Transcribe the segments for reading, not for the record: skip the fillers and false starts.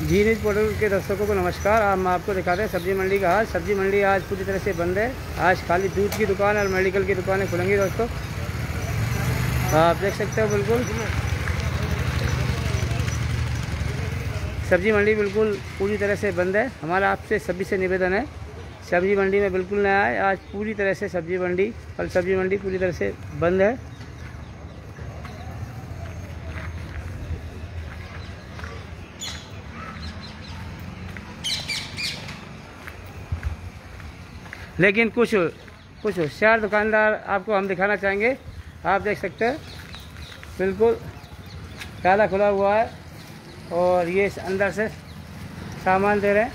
जी news portal के दर्शकों को नमस्कार। हम आपको दिखाते हैं सब्जी मंडी का हाल। सब्जी मंडी आज पूरी तरह से बंद है। आज खाली दूध की दुकान और मेडिकल की दुकानें खुलेंगी दोस्तों। आप देख सकते हो बिल्कुल सब्जी मंडी बिल्कुल पूरी तरह से बंद है। हमारा आपसे सभी से निवेदन है, सब्जी मंडी में बिल्कुल ना आए। आज पूरी तरह से सब्जी मंडी और सब्जी मंडी पूरी तरह से बंद है। लेकिन कुछ होशियार दुकानदार आपको हम दिखाना चाहेंगे। आप देख सकते हैं बिल्कुल ताला खुला हुआ है और ये अंदर से सामान दे रहे हैं।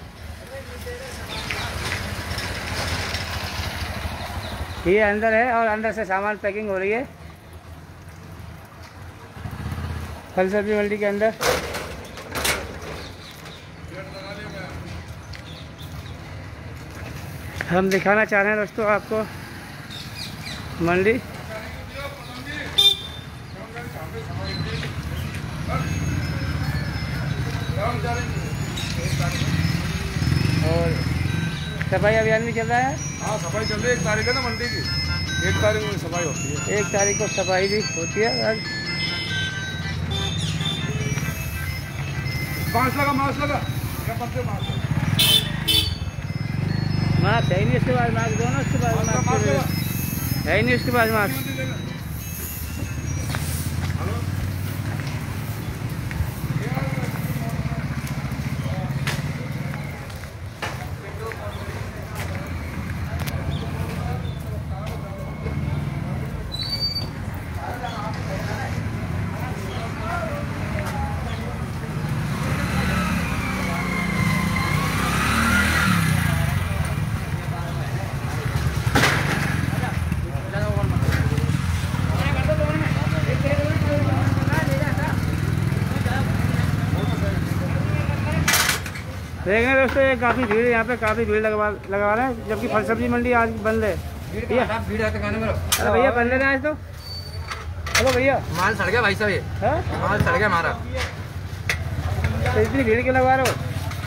ये अंदर है और अंदर से सामान पैकिंग हो रही है फल सब्जी मंडी के अंदर। हम दिखाना चाह रहे हैं दोस्तों आपको मंडी। और सफाई अभियान भी चल रहा है। हाँ, सफाई चल रही है। 1 तारीख है ना मंडी की, 1 तारीख को सफाई होती है। 1 तारीख को सफाई भी होती है। आज 5 लगा मार्क्स है नहीं उसके बाद, मार्क्स दोनों उसके बाद मार्क्स है नहीं उसके बाद देख रहे हैं दोस्तों। ये काफ़ी भीड़ यहाँ पे, काफ़ी भीड़ लगा रहे हैं, जबकि फल सब्जी मंडी आज बंद है। भीड़ अरे भैया बंद है ना आज तो। हेलो भैया, माल सड़ गया भाई साहब। ये माल सड़ गया हमारा। तो इतनी भीड़ क्यों लगा रहे हो?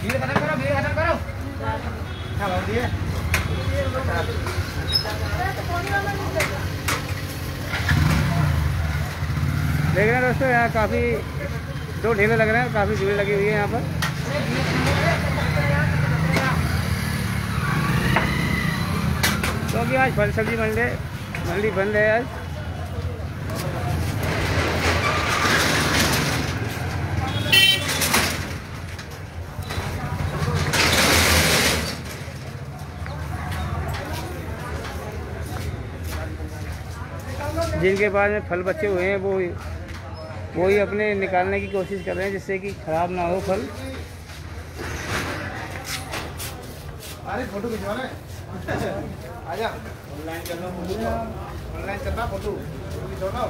भीड़ खत्म करो, भीड़ खत्म करो। देख रहे हैं दोस्तों, यहाँ काफ़ी 2 ढेले लग रहे हैं, काफ़ी भीड़ लगी हुई है यहाँ पर। क्योंकि आज फल सब्जी मंडी बंद है आज। जिनके पास में फल बचे हुए हैं वो ही अपने निकालने की कोशिश कर रहे हैं, जिससे कि खराब ना हो फल। अरे फोटो खिंचवाना है, आजा ऑनलाइन करना, फोटो खिंचवाना, फोटो खिंचवाओ।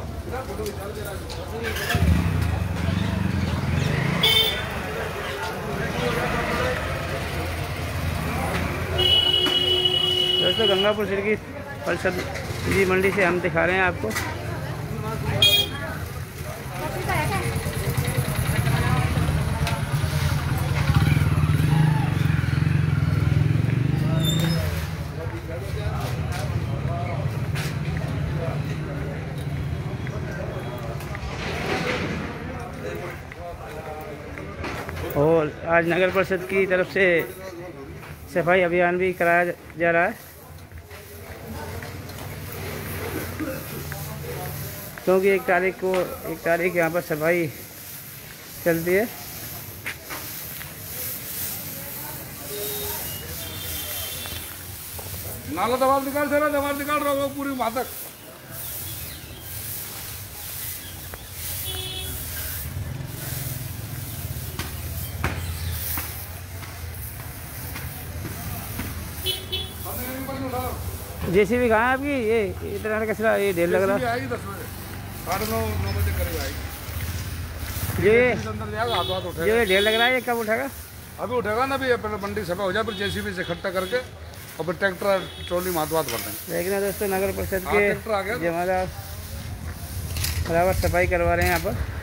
दोस्तों गंगापुर सिटी की फल सब्जी मंडी से हम दिखा रहे हैं आपको। और आज नगर परिषद की तरफ से सफाई अभियान भी कराया जा रहा है, क्योंकि 1 तारीख यहाँ पर सफाई चलती है। नाला दबाव निकाल दे रहा, दबाव निकाल रहा होगा पूरी वहाँ तक। जेसीबी कहाँ है आपकी? ये इतना कैसा ये ढेर लग रहा है। ये ढेर लग रहा है, ये कब उठेगा? अभी उठेगा ना, अभी मंडी सफा हो जाए, फिर जेसीबी से इकट्ठा करके और फिर ट्रैक्टर ट्रॉली में हाथ-हाथ भर देंगे। देखना दोस्तों नगर परिषद के हमारा बराबर सफाई करवा रहे हैं यहाँ पर।